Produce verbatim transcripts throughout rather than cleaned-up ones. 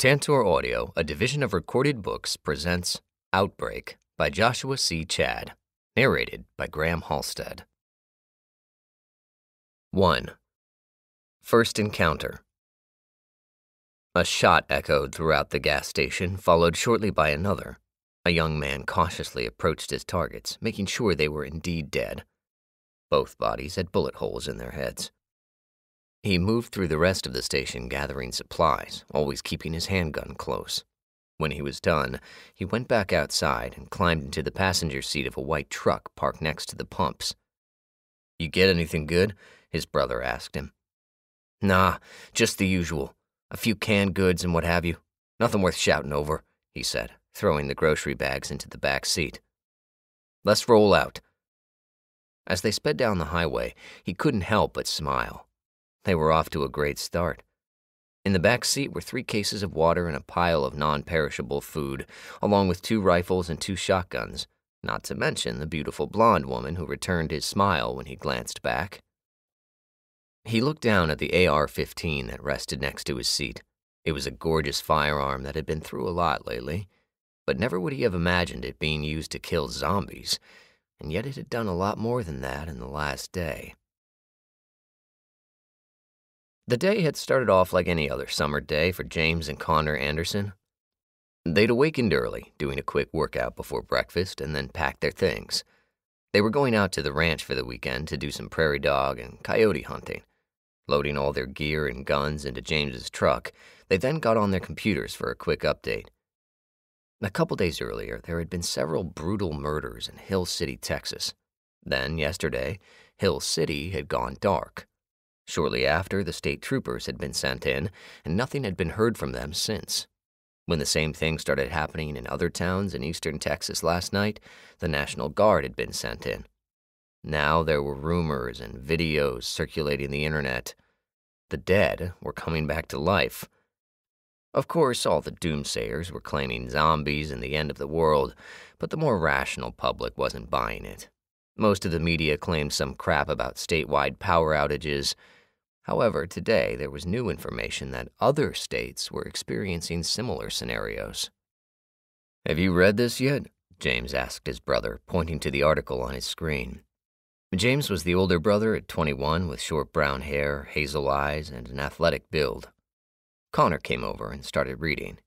Tantor Audio, a division of Recorded Books, presents Outbreak by Joshua C. Chadd, narrated by Graham Halstead. one. First Encounter. A shot echoed throughout the gas station, followed shortly by another. A young man cautiously approached his targets, making sure they were indeed dead. Both bodies had bullet holes in their heads. He moved through the rest of the station gathering supplies, always keeping his handgun close. When he was done, he went back outside and climbed into the passenger seat of a white truck parked next to the pumps. "You get anything good?" his brother asked him. "Nah, just the usual. A few canned goods and what have you. Nothing worth shouting over," he said, throwing the grocery bags into the back seat. "Let's roll out." As they sped down the highway, he couldn't help but smile. They were off to a great start. In the back seat were three cases of water and a pile of non-perishable food, along with two rifles and two shotguns, not to mention the beautiful blonde woman who returned his smile when he glanced back. He looked down at the A R fifteen that rested next to his seat. It was a gorgeous firearm that had been through a lot lately, but never would he have imagined it being used to kill zombies, and yet it had done a lot more than that in the last day. The day had started off like any other summer day for James and Connor Anderson. They'd awakened early, doing a quick workout before breakfast, and then packed their things. They were going out to the ranch for the weekend to do some prairie dog and coyote hunting. Loading all their gear and guns into James's truck, they then got on their computers for a quick update. A couple days earlier, there had been several brutal murders in Hill City, Texas. Then, yesterday, Hill City had gone dark. Shortly after, the state troopers had been sent in, and nothing had been heard from them since. When the same thing started happening in other towns in eastern Texas last night, the National Guard had been sent in. Now there were rumors and videos circulating the internet. The dead were coming back to life. Of course, all the doomsayers were claiming zombies and the end of the world, but the more rational public wasn't buying it. Most of the media claimed some crap about statewide power outages. However, today there was new information that other states were experiencing similar scenarios. "Have you read this yet?" James asked his brother, pointing to the article on his screen. James was the older brother at twenty-one with short brown hair, hazel eyes, and an athletic build. Connor came over and started reading.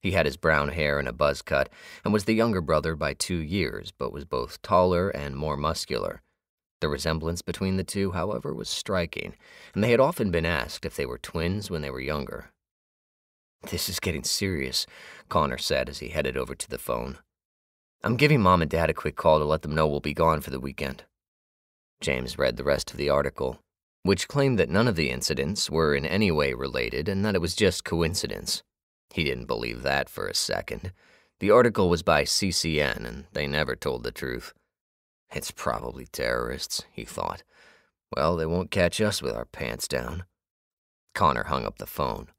He had his brown hair and a buzz cut and was the younger brother by two years, but was both taller and more muscular. The resemblance between the two, however, was striking, and they had often been asked if they were twins when they were younger. "This is getting serious," Connor said as he headed over to the phone. "I'm giving Mom and Dad a quick call to let them know we'll be gone for the weekend." James read the rest of the article, which claimed that none of the incidents were in any way related and that it was just coincidence. He didn't believe that for a second. The article was by C C N, and they never told the truth. "It's probably terrorists," he thought. "Well, they won't catch us with our pants down." Connor hung up the phone.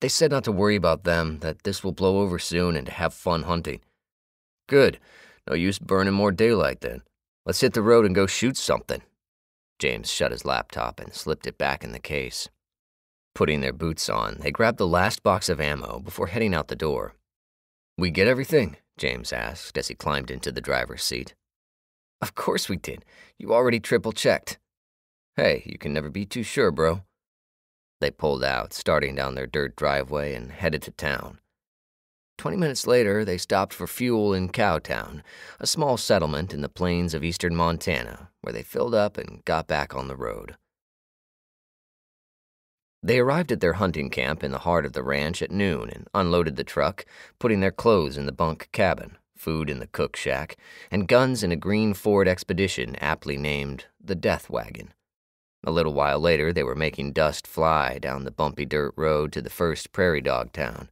"They said not to worry about them, that this will blow over soon and to have fun hunting." "Good. No use burning more daylight then. Let's hit the road and go shoot something." James shut his laptop and slipped it back in the case. Putting their boots on, they grabbed the last box of ammo before heading out the door. "We get everything?" James asked as he climbed into the driver's seat. "Of course we did. You already triple-checked." "Hey, you can never be too sure, bro." They pulled out, starting down their dirt driveway, and headed to town. Twenty minutes later, they stopped for fuel in Cowtown, a small settlement in the plains of eastern Montana, where they filled up and got back on the road. They arrived at their hunting camp in the heart of the ranch at noon and unloaded the truck, putting their clothes in the bunk cabin, food in the cook shack, and guns in a green Ford Expedition aptly named the Death Wagon. A little while later, they were making dust fly down the bumpy dirt road to the first prairie dog town.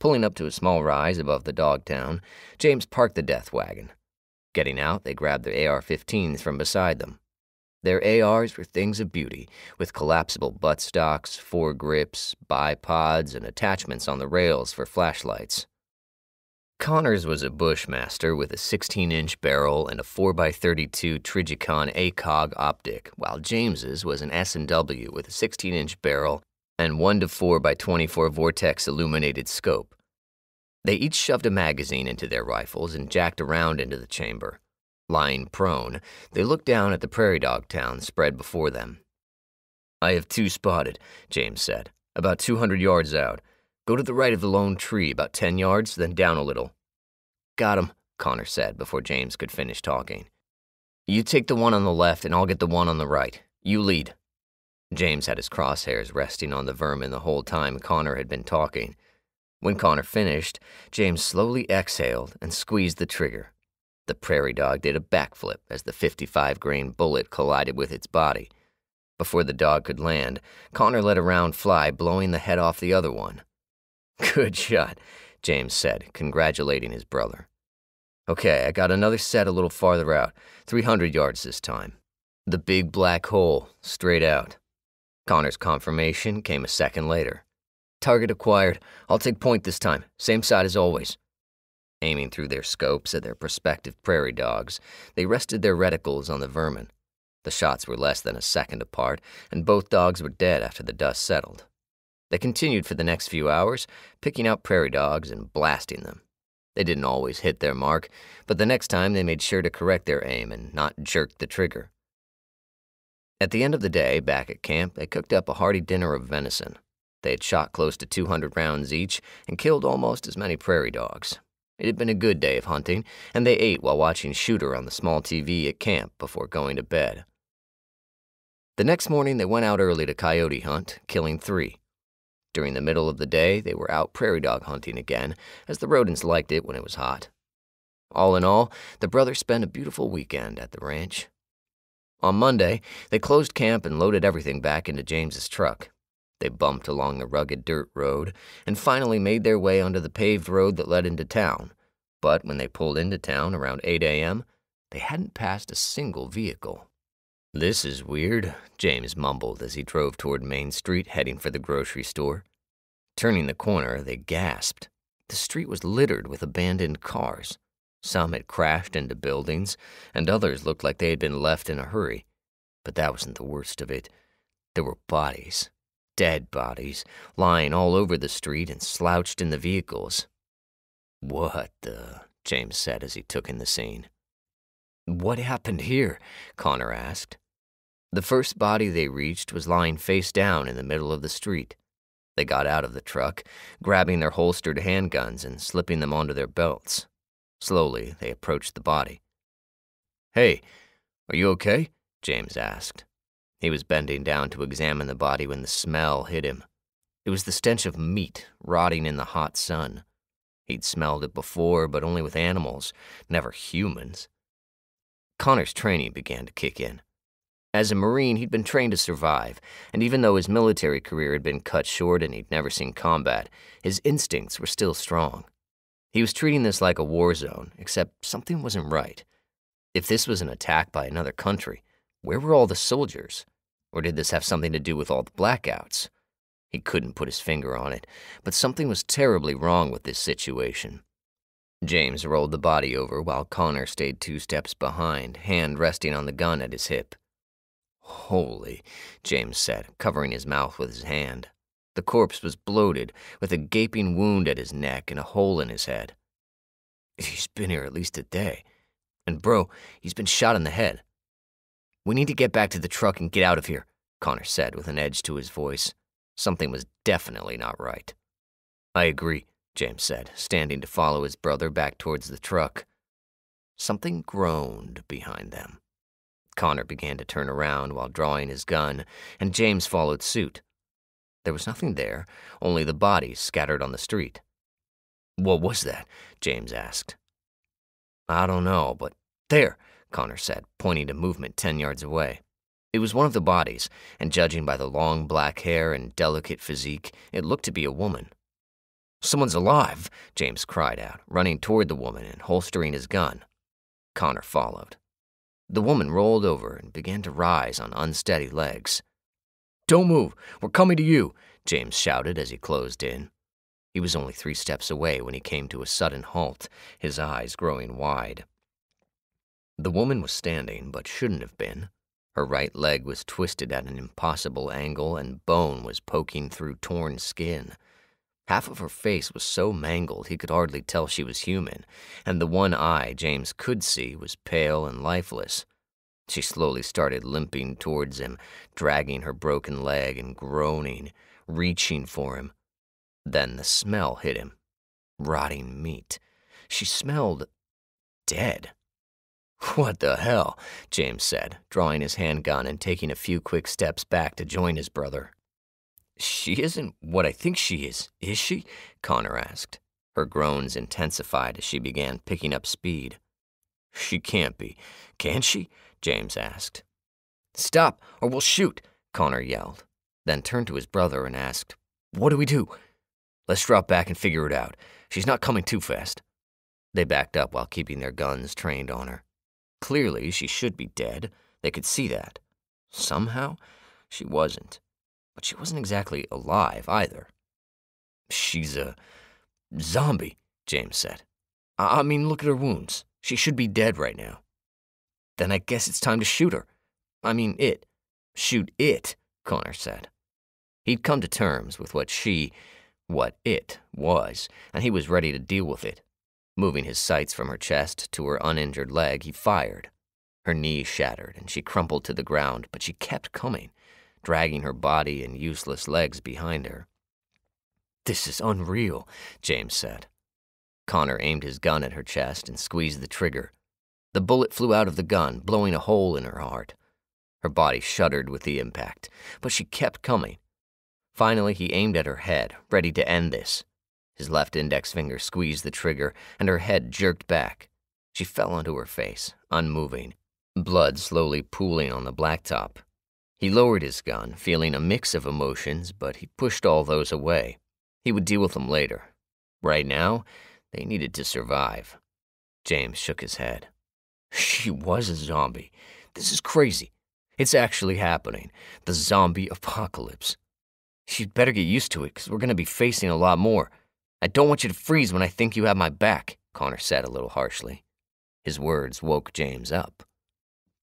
Pulling up to a small rise above the dog town, James parked the Death Wagon. Getting out, they grabbed their A R fifteens from beside them. Their A Rs were things of beauty, with collapsible buttstocks, foregrips, bipods, and attachments on the rails for flashlights. Connor's was a Bushmaster with a sixteen-inch barrel and a four by thirty-two Trijicon A C O G optic, while James's was an S and W with a sixteen-inch barrel and one to four by twenty-four Vortex illuminated scope. They each shoved a magazine into their rifles and jacked a round into the chamber. Lying prone, they looked down at the prairie dog town spread before them. "I have two spotted," James said, "about two hundred yards out. Go to the right of the lone tree about ten yards, then down a little." "Got him," Connor said before James could finish talking. "You take the one on the left and I'll get the one on the right. You lead." James had his crosshairs resting on the vermin the whole time Connor had been talking. When Connor finished, James slowly exhaled and squeezed the trigger. The prairie dog did a backflip as the fifty-five grain bullet collided with its body. Before the dog could land, Connor let a round fly, blowing the head off the other one. "Good shot," James said, congratulating his brother. "Okay, I got another set a little farther out, three hundred yards this time. The big black hole, straight out." Connor's confirmation came a second later. "Target acquired. I'll take point this time. Same side as always." Aiming through their scopes at their prospective prairie dogs, they rested their reticles on the vermin. The shots were less than a second apart, and both dogs were dead after the dust settled. They continued for the next few hours, picking out prairie dogs and blasting them. They didn't always hit their mark, but the next time they made sure to correct their aim and not jerk the trigger. At the end of the day, back at camp, they cooked up a hearty dinner of venison. They had shot close to two hundred rounds each and killed almost as many prairie dogs. It had been a good day of hunting, and they ate while watching Shooter on the small T V at camp before going to bed. The next morning, they went out early to coyote hunt, killing three. During the middle of the day, they were out prairie dog hunting again, as the rodents liked it when it was hot. All in all, the brothers spent a beautiful weekend at the ranch. On Monday, they closed camp and loaded everything back into James's truck. They bumped along the rugged dirt road and finally made their way onto the paved road that led into town. But when they pulled into town around eight a m, they hadn't passed a single vehicle. "This is weird," James mumbled as he drove toward Main Street heading for the grocery store. Turning the corner, they gasped. The street was littered with abandoned cars. Some had crashed into buildings, and others looked like they had been left in a hurry. But that wasn't the worst of it. There were bodies. Dead bodies, lying all over the street and slouched in the vehicles. "What the?" James said as he took in the scene. "What happened here?" Connor asked. The first body they reached was lying face down in the middle of the street. They got out of the truck, grabbing their holstered handguns and slipping them onto their belts. Slowly, they approached the body. "Hey, are you okay?" James asked. He was bending down to examine the body when the smell hit him. It was the stench of meat rotting in the hot sun. He'd smelled it before, but only with animals, never humans. Connor's training began to kick in. As a Marine, he'd been trained to survive, and even though his military career had been cut short and he'd never seen combat, his instincts were still strong. He was treating this like a war zone, except something wasn't right. If this was an attack by another country, where were all the soldiers? Or did this have something to do with all the blackouts? He couldn't put his finger on it, but something was terribly wrong with this situation. James rolled the body over while Connor stayed two steps behind, hand resting on the gun at his hip. "Holy," James said, covering his mouth with his hand. The corpse was bloated, with a gaping wound at his neck and a hole in his head. "He's been here at least a day. And bro, he's been shot in the head." "We need to get back to the truck and get out of here," Connor said with an edge to his voice. Something was definitely not right. "I agree," James said, standing to follow his brother back towards the truck. Something groaned behind them. Connor began to turn around while drawing his gun, and James followed suit. There was nothing there, only the bodies scattered on the street. "What was that?" James asked. "I don't know, but there," Connor said, pointing to movement ten yards away. It was one of the bodies, and judging by the long black hair and delicate physique, it looked to be a woman. "Someone's alive," James cried out, running toward the woman and holstering his gun. Connor followed. The woman rolled over and began to rise on unsteady legs. "Don't move! We're coming to you!" James shouted as he closed in. He was only three steps away when he came to a sudden halt, his eyes growing wide. The woman was standing, but shouldn't have been. Her right leg was twisted at an impossible angle and bone was poking through torn skin. Half of her face was so mangled he could hardly tell she was human, and the one eye James could see was pale and lifeless. She slowly started limping towards him, dragging her broken leg and groaning, reaching for him. Then the smell hit him. Rotting meat. She smelled dead. "What the hell?" James said, drawing his handgun and taking a few quick steps back to join his brother. "She isn't what I think she is, is she?" Connor asked. Her groans intensified as she began picking up speed. "She can't be, can she?" James asked. "Stop, or we'll shoot," Connor yelled, then turned to his brother and asked, "What do we do?" "Let's drop back and figure it out. She's not coming too fast." They backed up while keeping their guns trained on her. Clearly, she should be dead. They could see that. Somehow, she wasn't. But she wasn't exactly alive, either. "She's a zombie," James said. I, I mean, look at her wounds. She should be dead right now." "Then I guess it's time to shoot her. I mean, it. Shoot it," Connor said. He'd come to terms with what she, what it, was, and he was ready to deal with it. Moving his sights from her chest to her uninjured leg, he fired. Her knee shattered, and she crumpled to the ground, but she kept coming, dragging her body and useless legs behind her. "This is unreal," James said. Connor aimed his gun at her chest and squeezed the trigger. The bullet flew out of the gun, blowing a hole in her heart. Her body shuddered with the impact, but she kept coming. Finally, he aimed at her head, ready to end this. His left index finger squeezed the trigger, and her head jerked back. She fell onto her face, unmoving, blood slowly pooling on the blacktop. He lowered his gun, feeling a mix of emotions, but he pushed all those away. He would deal with them later. Right now, they needed to survive. James shook his head. "She was a zombie. This is crazy. It's actually happening. The zombie apocalypse. She'd better get used to it, because we're going to be facing a lot more. I don't want you to freeze when I think you have my back," Connor said a little harshly. His words woke James up.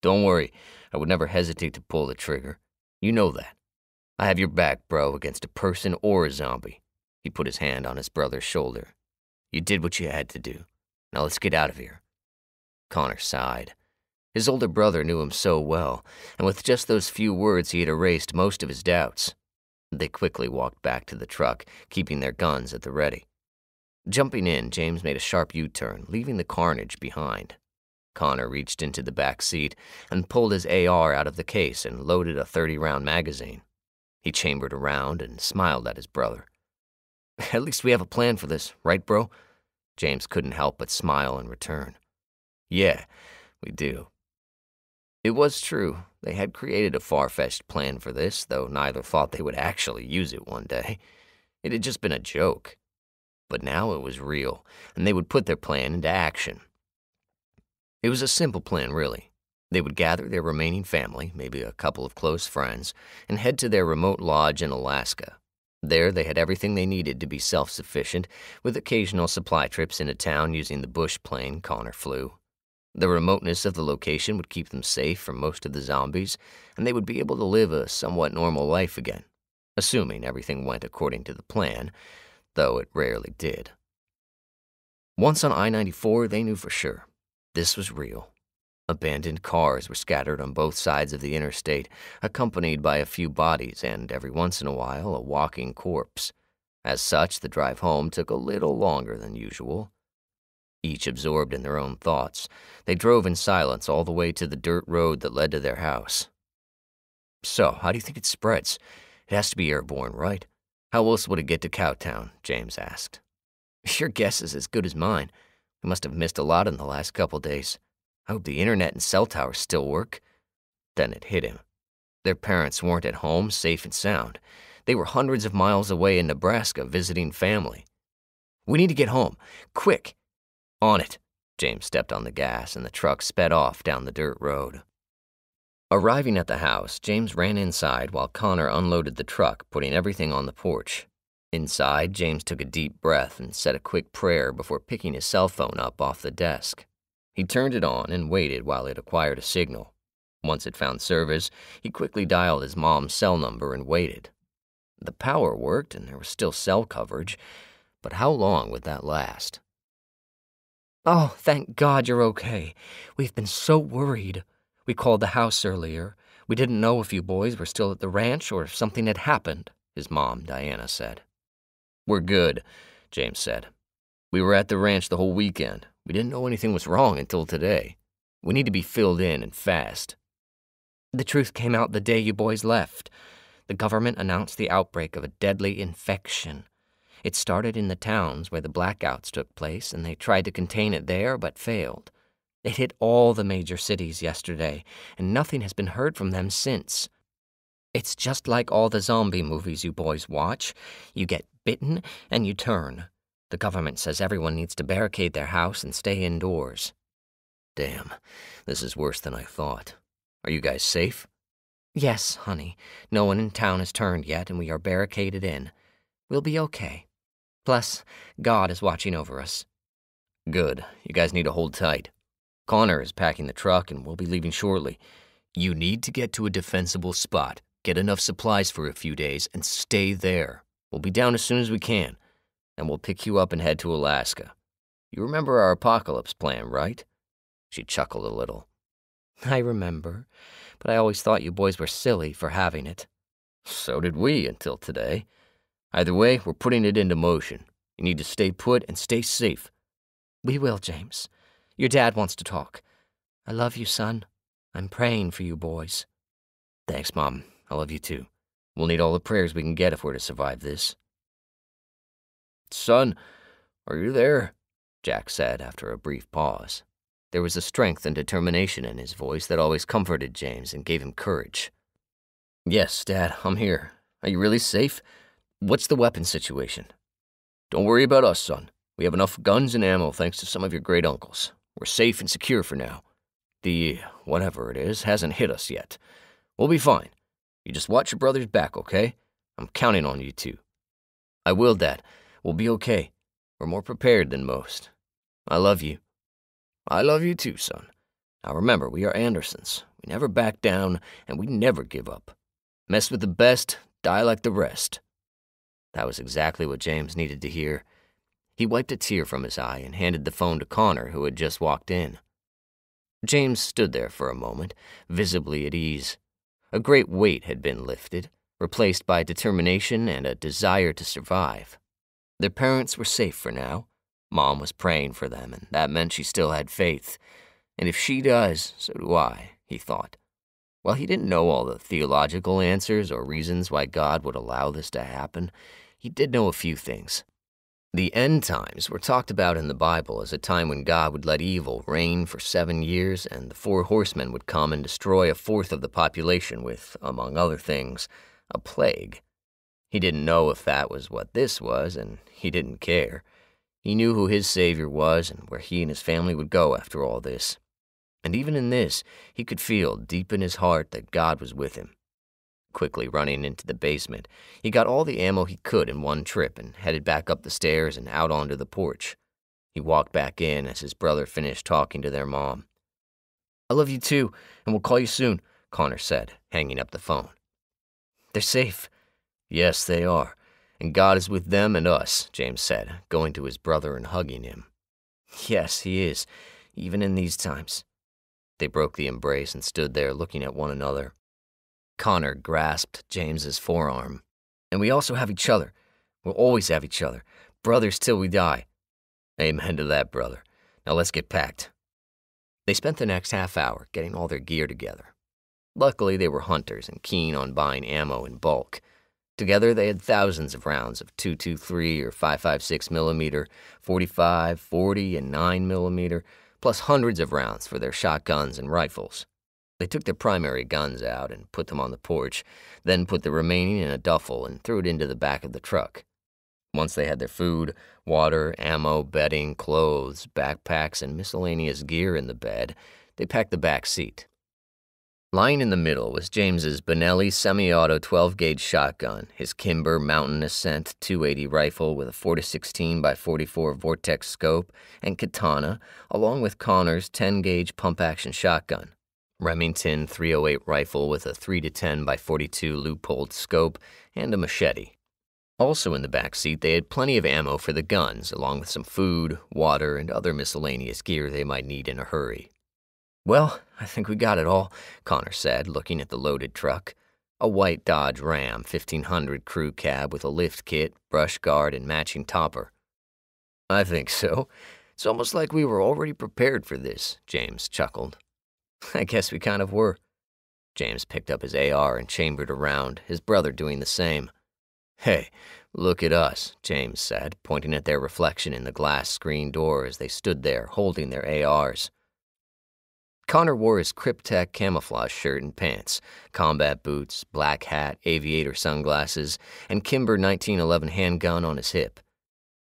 "Don't worry, I would never hesitate to pull the trigger. You know that. I have your back, bro, against a person or a zombie." He put his hand on his brother's shoulder. "You did what you had to do. Now let's get out of here." Connor sighed. His older brother knew him so well, and with just those few words he had erased most of his doubts. They quickly walked back to the truck, keeping their guns at the ready. Jumping in, James made a sharp U-turn, leaving the carnage behind. Connor reached into the back seat and pulled his A R out of the case and loaded a thirty round magazine. He chambered a round and smiled at his brother. "At least we have a plan for this, right, bro?" James couldn't help but smile in return. "Yeah, we do." It was true. They had created a far-fetched plan for this, though neither thought they would actually use it one day. It had just been a joke. But now it was real, and they would put their plan into action. It was a simple plan, really. They would gather their remaining family, maybe a couple of close friends, and head to their remote lodge in Alaska. There they had everything they needed to be self-sufficient, with occasional supply trips into town using the bush plane Connor flew. The remoteness of the location would keep them safe from most of the zombies, and they would be able to live a somewhat normal life again, assuming everything went according to the plan, though it rarely did. Once on I ninety-four, they knew for sure. This was real. Abandoned cars were scattered on both sides of the interstate, accompanied by a few bodies and, every once in a while, a walking corpse. As such, the drive home took a little longer than usual. Each absorbed in their own thoughts, they drove in silence all the way to the dirt road that led to their house. "So, how do you think it spreads? It has to be airborne, right? How else would it get to Cowtown?" James asked. "Your guess is as good as mine. We must have missed a lot in the last couple days. I hope the internet and cell towers still work." Then it hit him. Their parents weren't at home, safe and sound. They were hundreds of miles away in Nebraska visiting family. "We need to get home. Quick!" "On it." James stepped on the gas and the truck sped off down the dirt road. Arriving at the house, James ran inside while Connor unloaded the truck, putting everything on the porch. Inside, James took a deep breath and said a quick prayer before picking his cell phone up off the desk. He turned it on and waited while it acquired a signal. Once it found service, he quickly dialed his mom's cell number and waited. The power worked and there was still cell coverage, but how long would that last? "Oh, thank God you're okay. We've been so worried. We called the house earlier. We didn't know if you boys were still at the ranch or if something had happened," his mom, Diana, said. "We're good," James said. "We were at the ranch the whole weekend. We didn't know anything was wrong until today. We need to be filled in and fast." "The truth came out the day you boys left. The government announced the outbreak of a deadly infection. It started in the towns where the blackouts took place, and they tried to contain it there but failed. It hit all the major cities yesterday, and nothing has been heard from them since. It's just like all the zombie movies you boys watch. You get bitten and you turn. The government says everyone needs to barricade their house and stay indoors." "Damn, this is worse than I thought. Are you guys safe?" "Yes, honey. No one in town has turned yet, and we are barricaded in. We'll be okay. Plus, God is watching over us." "Good. You guys need to hold tight. Connor is packing the truck, and we'll be leaving shortly. You need to get to a defensible spot, get enough supplies for a few days, and stay there. We'll be down as soon as we can, and we'll pick you up and head to Alaska. You remember our apocalypse plan, right?" She chuckled a little. "I remember, but I always thought you boys were silly for having it." "So did we until today. Either way, we're putting it into motion. You need to stay put and stay safe." "We will, James. Your dad wants to talk. I love you, son. I'm praying for you boys." "Thanks, Mom. I love you too. We'll need all the prayers we can get if we're to survive this." "Son, are you there?" Jack said after a brief pause. There was a strength and determination in his voice that always comforted James and gave him courage. "Yes, Dad, I'm here. Are you really safe? What's the weapon situation?" "Don't worry about us, son. We have enough guns and ammo thanks to some of your great uncles. We're safe and secure for now. The whatever it is hasn't hit us yet. We'll be fine. You just watch your brother's back, okay? I'm counting on you two." "I will, Dad. We'll be okay. We're more prepared than most. I love you." "I love you too, son. Now remember, we are Andersons. We never back down, and we never give up. Mess with the best, die like the rest." That was exactly what James needed to hear. He wiped a tear from his eye and handed the phone to Connor, who had just walked in. James stood there for a moment, visibly at ease. A great weight had been lifted, replaced by determination and a desire to survive. Their parents were safe for now. Mom was praying for them, and that meant she still had faith. And if she does, so do I, he thought. While he didn't know all the theological answers or reasons why God would allow this to happen, he did know a few things. The end times were talked about in the Bible as a time when God would let evil reign for seven years and the four horsemen would come and destroy a fourth of the population with, among other things, a plague. He didn't know if that was what this was, and he didn't care. He knew who his Savior was and where he and his family would go after all this. And even in this, he could feel deep in his heart that God was with him. Quickly running into the basement, he got all the ammo he could in one trip and headed back up the stairs and out onto the porch. He walked back in as his brother finished talking to their mom. "I love you too, and we'll call you soon," Connor said, hanging up the phone. "They're safe." "Yes, they are. And God is with them and us," James said, going to his brother and hugging him. "Yes, he is, even in these times." They broke the embrace and stood there looking at one another. Connor grasped James's forearm. "And we also have each other. We'll always have each other. Brothers till we die." "Amen to that, brother. Now let's get packed." They spent the next half hour getting all their gear together. Luckily, they were hunters and keen on buying ammo in bulk. Together, they had thousands of rounds of two twenty-three or five fifty-six millimeter, forty-five, forty, and nine millimeter, plus hundreds of rounds for their shotguns and rifles. They took their primary guns out and put them on the porch, then put the remaining in a duffel and threw it into the back of the truck. Once they had their food, water, ammo, bedding, clothes, backpacks, and miscellaneous gear in the bed, they packed the back seat. Lying in the middle was James's Benelli semi-auto twelve gauge shotgun, his Kimber Mountain Ascent two eighty rifle with a four sixteen by forty-four Vortex scope and katana, along with Connor's ten gauge pump-action shotgun. Remington three oh eight rifle with a three to ten by forty-two Leupold scope, and a machete. Also in the back seat, they had plenty of ammo for the guns, along with some food, water, and other miscellaneous gear they might need in a hurry. "Well, I think we got it all," Connor said, looking at the loaded truck. A white Dodge Ram fifteen hundred crew cab with a lift kit, brush guard, and matching topper. "I think so. It's almost like we were already prepared for this," James chuckled. "I guess we kind of were." James picked up his A R and chambered around, his brother doing the same. "Hey, look at us," James said, pointing at their reflection in the glass screen door as they stood there holding their A Rs. Connor wore his Kryptek camouflage shirt and pants, combat boots, black hat, aviator sunglasses, and Kimber nineteen eleven handgun on his hip.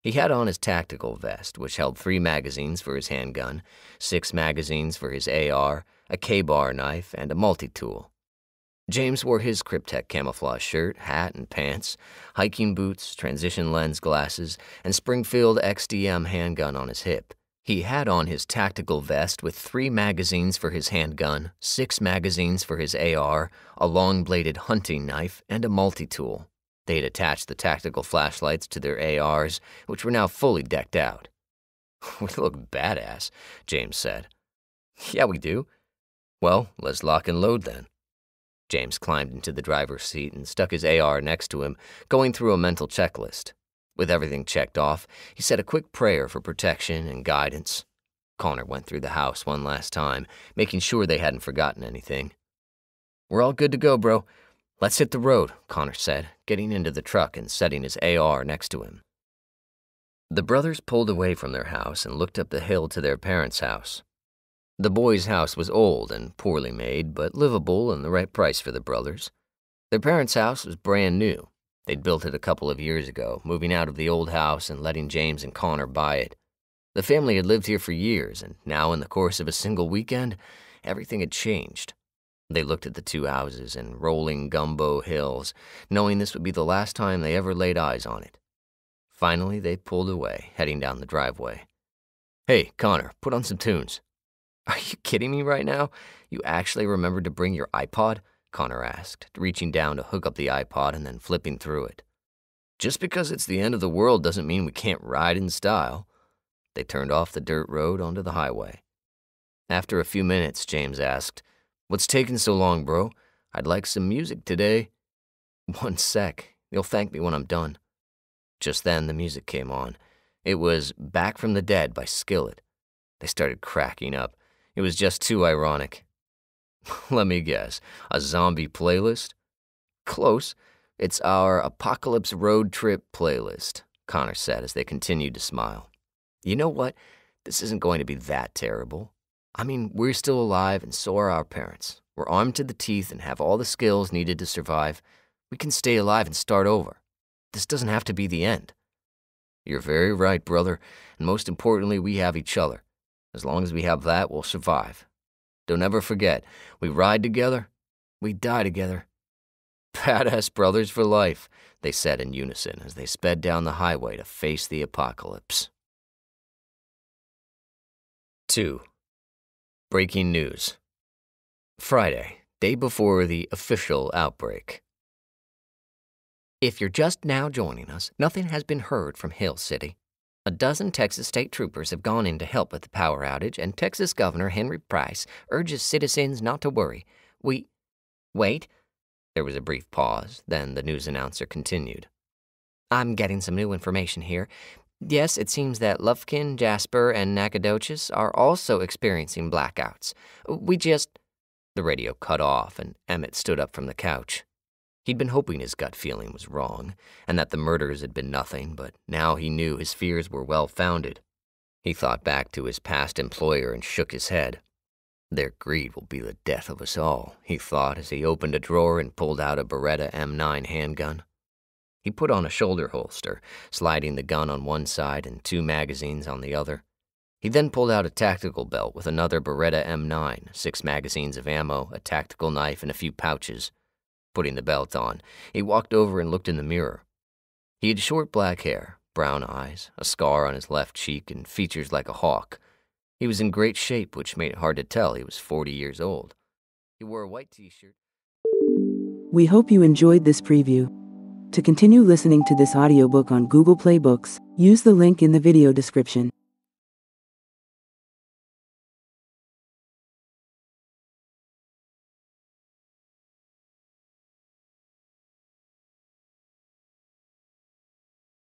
He had on his tactical vest, which held three magazines for his handgun, six magazines for his A R, a K-bar knife, and a multi-tool. James wore his Kryptek camouflage shirt, hat, and pants, hiking boots, transition lens glasses, and Springfield X D M handgun on his hip. He had on his tactical vest with three magazines for his handgun, six magazines for his A R, a long-bladed hunting knife, and a multi-tool. They had attached the tactical flashlights to their A Rs, which were now fully decked out. "We look badass," James said. "Yeah, we do. Well, let's lock and load then." James climbed into the driver's seat and stuck his A R next to him, going through a mental checklist. With everything checked off, he said a quick prayer for protection and guidance. Connor went through the house one last time, making sure they hadn't forgotten anything. "We're all good to go, bro. Let's hit the road," Connor said, getting into the truck and setting his A R next to him. The brothers pulled away from their house and looked up the hill to their parents' house. The boys' house was old and poorly made, but livable and the right price for the brothers. Their parents' house was brand new. They'd built it a couple of years ago, moving out of the old house and letting James and Connor buy it. The family had lived here for years, and now in the course of a single weekend, everything had changed. They looked at the two houses and rolling gumbo hills, knowing this would be the last time they ever laid eyes on it. Finally, they pulled away, heading down the driveway. "Hey, Connor, put on some tunes." "Are you kidding me right now? You actually remembered to bring your iPod?" Connor asked, reaching down to hook up the iPod and then flipping through it. "Just because it's the end of the world doesn't mean we can't ride in style." They turned off the dirt road onto the highway. After a few minutes, James asked, "What's taking so long, bro? I'd like some music today." "One sec. You'll thank me when I'm done." Just then, the music came on. It was Back from the Dead by Skillet. They started cracking up. It was just too ironic. "Let me guess, a zombie playlist?" "Close. It's our Apocalypse Road Trip playlist," Connor said as they continued to smile. "You know what? This isn't going to be that terrible. I mean, we're still alive and so are our parents. We're armed to the teeth and have all the skills needed to survive. We can stay alive and start over. This doesn't have to be the end." "You're very right, brother, and most importantly, we have each other. As long as we have that, we'll survive. Don't ever forget, we ride together, we die together." "Badass brothers for life," they said in unison as they sped down the highway to face the apocalypse. two. Breaking news. Friday, day before the official outbreak. If you're just now joining us, nothing has been heard from Hill City. A dozen Texas state troopers have gone in to help with the power outage, and Texas Governor Henry Price urges citizens not to worry. We... Wait. There was a brief pause, then the news announcer continued. I'm getting some new information here. Yes, it seems that Lufkin, Jasper, and Nacogdoches are also experiencing blackouts. We just... The radio cut off, and Emmett stood up from the couch. He'd been hoping his gut feeling was wrong, and that the murders had been nothing, but now he knew his fears were well-founded. He thought back to his past employer and shook his head. Their greed will be the death of us all, he thought as he opened a drawer and pulled out a Beretta M nine handgun. He put on a shoulder holster, sliding the gun on one side and two magazines on the other. He then pulled out a tactical belt with another Beretta M nine, six magazines of ammo, a tactical knife, and a few pouches. Putting the belt on, he walked over and looked in the mirror. He had short black hair, brown eyes, a scar on his left cheek, and features like a hawk. He was in great shape, which made it hard to tell he was forty years old. He wore a white t-shirt. We hope you enjoyed this preview. To continue listening to this audiobook on Google Play Books, use the link in the video description.